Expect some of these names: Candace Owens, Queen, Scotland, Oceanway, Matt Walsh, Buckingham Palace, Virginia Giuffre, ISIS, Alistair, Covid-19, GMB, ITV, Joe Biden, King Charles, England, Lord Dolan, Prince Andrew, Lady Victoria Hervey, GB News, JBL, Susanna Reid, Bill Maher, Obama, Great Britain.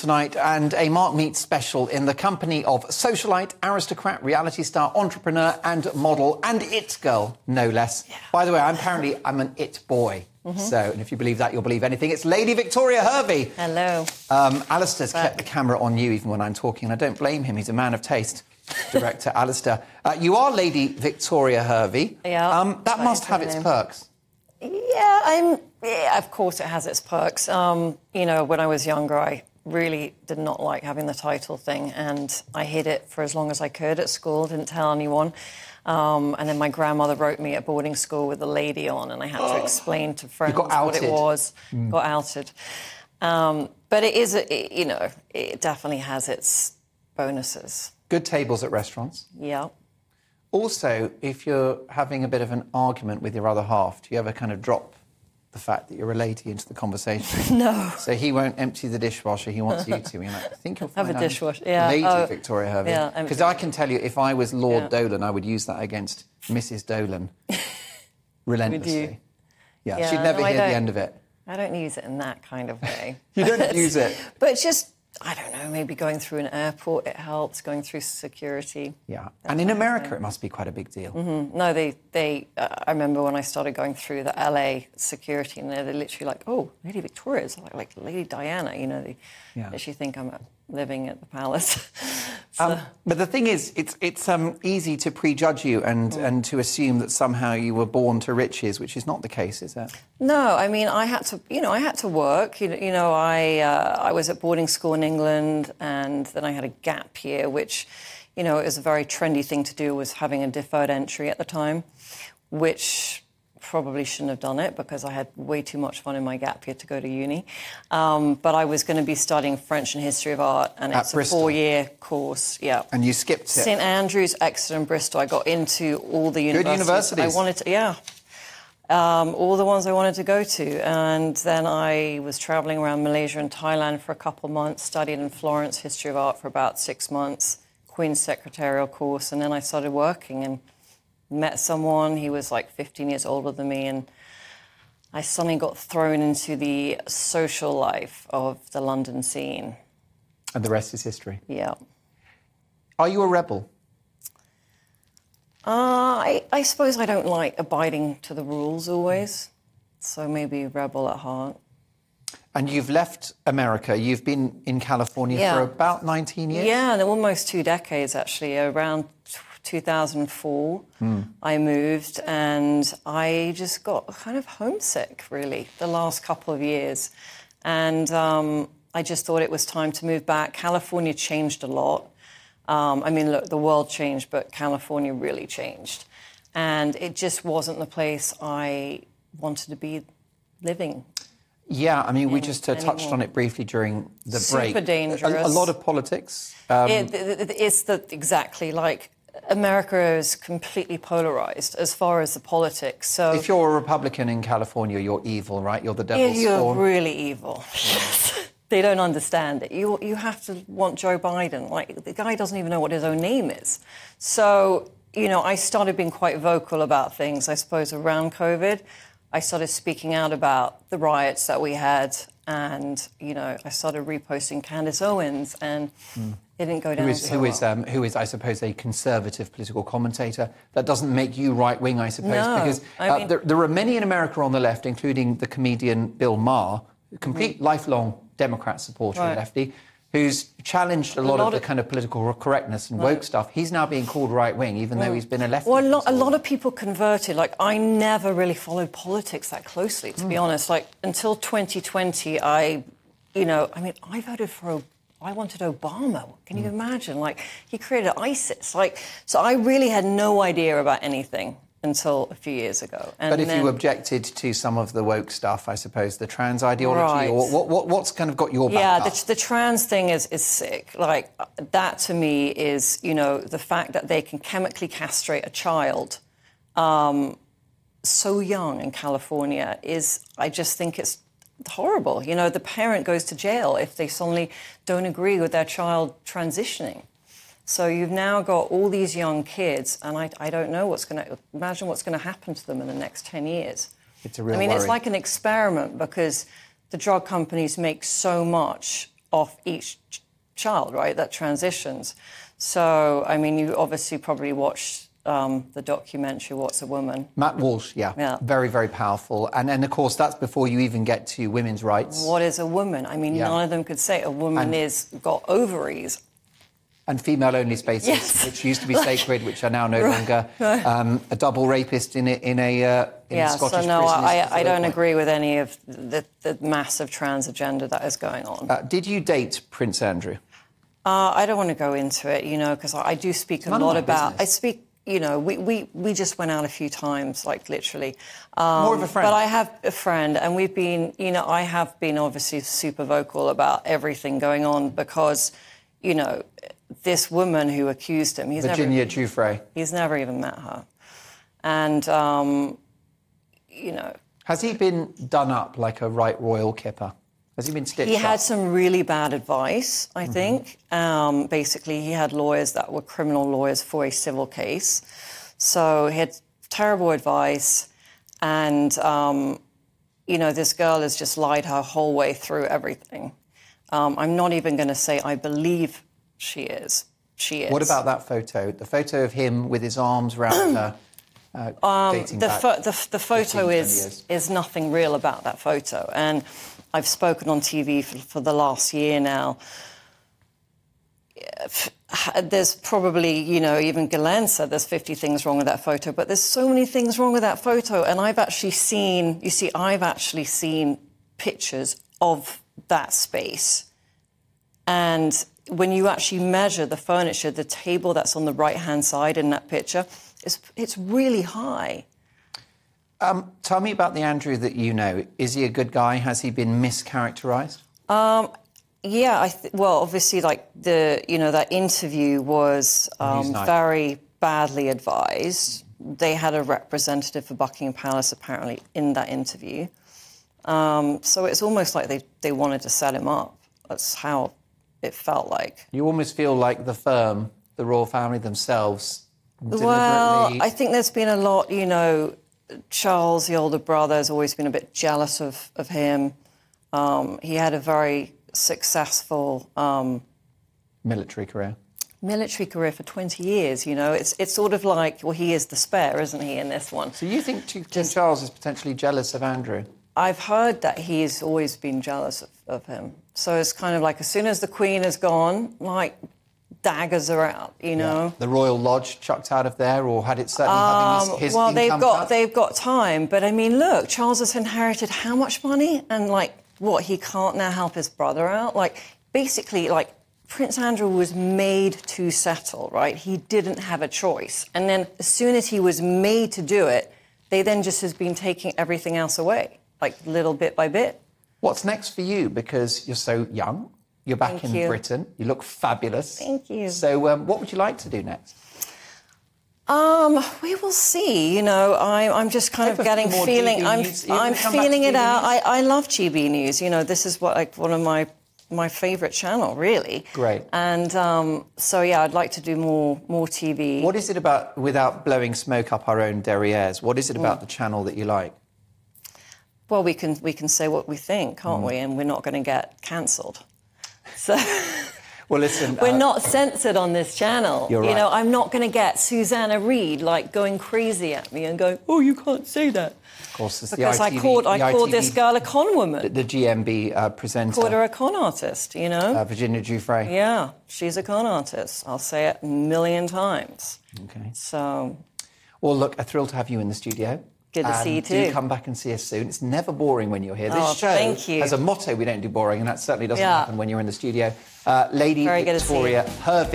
Tonight, and a Mark Meats special in the company of socialite, aristocrat, reality star, entrepreneur and model, and it girl, no less. Yeah. By the way, I'm an it boy. Mm-hmm. So, and if you believe that, you'll believe anything. It's Lady Victoria Hervey. Hello. Alistair's kept the camera on you even when I'm talking, and I don't blame him. He's a man of taste, director Alistair. You are Lady Victoria Hervey. Yeah. That must have its perks. Yeah, of course it has its perks. You know, when I was younger, I really did not like having the title thing, and I hid it for as long as I could at school, didn't tell anyone. And then my grandmother wrote me at boarding school with the lady on, and I had to explain to friends what it was. Got outed. But it is, you know, it definitely has its bonuses. Good tables at restaurants. Yeah. Also, if you're having a bit of an argument with your other half, do you ever kind of drop the fact that you're a lady into the conversation? No. So he won't empty the dishwasher, he wants you to. You're like, I think you'll find out. Have a dishwasher, yeah. Lady Victoria Hervey. Because I can tell you, if I was Lord Dolan, I would use that against Mrs. Dolan relentlessly. Yeah. She'd never hear the end of it. I don't use it in that kind of way. You don't use it? But it's just, I don't know, maybe going through an airport, it helps, going through security. Yeah, and in America, it must be quite a big deal. Mm-hmm. No, I remember when I started going through the LA security, and they're literally like, oh, Lady Victoria's like Lady Diana, you know, they actually think I'm living at the palace. But the thing is, it's easy to prejudge you and to assume that somehow you were born to riches, which is not the case, is it? No, I mean, I had to work. You know, I was at boarding school in England, and then I had a gap year, which, you know, it was a very trendy thing to do, was having a deferred entry at the time, which probably shouldn't have done it because I had way too much fun in my gap year to go to uni. But I was going to be studying French and History of Art, and it's a four-year course. Yeah. And you skipped it. St. Andrews, Exeter and Bristol. I got into all the universities. Good universities. I wanted to, all the ones I wanted to go to. And then I was travelling around Malaysia and Thailand for a couple months, studied in Florence History of Art for about 6 months, Queen's Secretarial course, and then I started working and met someone. He was like 15 years older than me, and I suddenly got thrown into the social life of the London scene. And the rest is history. Yeah. Are you a rebel? I suppose I don't like abiding to the rules always, so maybe a rebel at heart. And you've left America. You've been in California for about 19 years? Yeah, and almost 2 decades, actually. Around 2004, I moved, and I just got kind of homesick, really, the last couple of years. And I just thought it was time to move back. California changed a lot. I mean, look, the world changed, but California really changed. And it just wasn't the place I wanted to be living. Yeah, I mean, we just touched on it briefly during the break. Super dangerous. A lot of politics. Exactly, like, America is completely polarised as far as the politics, so... If you're a Republican in California, you're evil, right? You're the devil's spawn. You're really evil. They don't understand it. You have to want Joe Biden. Like, the guy doesn't even know what his own name is. So, you know, I started being quite vocal about things, I suppose, around COVID. I started speaking out about the riots that we had, and, you know, I started reposting Candace Owens, and it didn't go down who is, I suppose, a conservative political commentator. That doesn't make you right-wing, I suppose, no, because I mean... there are many in America on the left, including the comedian Bill Maher, a complete lifelong Democrat supporter and lefty, who's challenged a lot of the kind of political correctness and woke stuff. He's now being called right-wing, even though he's been a lefty. Well, a lot of people converted. Like, I never really followed politics that closely, to be honest. Like, until 2020, I voted for... I wanted Obama. Can you imagine? Like, he created ISIS. Like, so I really had no idea about anything until a few years ago. And but if you objected to some of the woke stuff, I suppose, the trans ideology, or what's kind of got your back up? Yeah, the trans thing is sick. Like, that to me is, you know, the fact that they can chemically castrate a child so young in California is, I just think it's horrible. You know, the parent goes to jail if they suddenly don't agree with their child transitioning. So you've now got all these young kids, and I don't know what's going to... Imagine what's going to happen to them in the next 10 years. It's a real worry. I mean, it's like an experiment, because the drug companies make so much off each child, right, that transitions. So, I mean, you obviously probably watched the documentary, What's a Woman? Matt Walsh, yeah. Very, very powerful. And then, of course, that's before you even get to women's rights. What is a woman? I mean, none of them could say a woman is got ovaries. And female-only spaces, which used to be sacred, which are now no longer. A double rapist in a Scottish prison. So, no, I don't agree with any of the massive trans agenda that is going on. Did you date Prince Andrew? I don't want to go into it, you know, because I do speak a lot about... Business. I speak, you know, we just went out a few times, like, literally. More of a friend. But I have a friend, and we've been, you know, I have been obviously super vocal about everything going on because, you know... This woman who accused him... Virginia Giuffre. He's never even met her. And, you know... Has he been done up like a right royal kipper? Has he been stitched up? He had some really bad advice, I think. Basically, he had lawyers that were criminal lawyers for a civil case. So he had terrible advice. And, you know, this girl has just lied her whole way through everything. I'm not even going to say I believe... She is. What about that photo? The photo of him with his arms around her. The photo is nothing real about that photo. And I've spoken on TV for the last year now. There's probably, you know, even Galen said there's 50 things wrong with that photo, but there's so many things wrong with that photo. And I've actually seen, you see, I've actually seen pictures of that space. And... when you actually measure the furniture, the table that's on the right-hand side in that picture, it's really high. Tell me about the Andrew that you know. Is he a good guy? Has he been mischaracterised? Yeah, well, obviously, like, you know, that interview was very badly advised. They had a representative for Buckingham Palace, apparently, in that interview. So it's almost like they wanted to set him up. That's how... it felt like. You almost feel like the firm, the royal family themselves, deliberately... Well, I think there's been a lot, you know, Charles, the older brother, has always been a bit jealous of him. He had a very successful... military career. Military career for 20 years, you know. It's sort of like, well, he is the spare, isn't he, in this one. So you think King Charles is potentially jealous of Andrew? I've heard that he's always been jealous of him. So it's kind of like as soon as the Queen is gone, like, daggers are out, you know? Yeah. The Royal Lodge chucked out of there, or had it certainly having his well, they've got time. But, I mean, look, Charles has inherited how much money? And, like, what, he can't now help his brother out? Like, basically, like, Prince Andrew was made to settle, right? He didn't have a choice. And then as soon as he was made to do it, they then just has been taking everything else away. Like, little bit by bit. What's next for you? Because you're so young. You're back in Britain. You look fabulous. Thank you. So what would you like to do next? We will see. You know, I'm just kind of getting I'm feeling it out. I love GB News. You know, this is what like one of my favourite channel, really. Great. And so, yeah, I'd like to do more TV. What is it about, without blowing smoke up our own derrieres, what is it about the channel that you like? Well, we can say what we think, can't we? And we're not going to get cancelled. So, well, listen, we're not censored on this channel. You're right. You know, I'm not going to get Susanna Reid like going crazy at me and going, "Oh, you can't say that." Of course, it's because the ITV, I called this girl a con woman. The GMB presenter called her a con artist. You know, Virginia Giuffre. Yeah, she's a con artist. I'll say it a million times. Okay. So, well, look, a thrill to have you in the studio. Good to see you too. Do come back and see us soon. It's never boring when you're here. This show has a motto: we don't do boring, and that certainly doesn't happen when you're in the studio. Lady Victoria Hervey.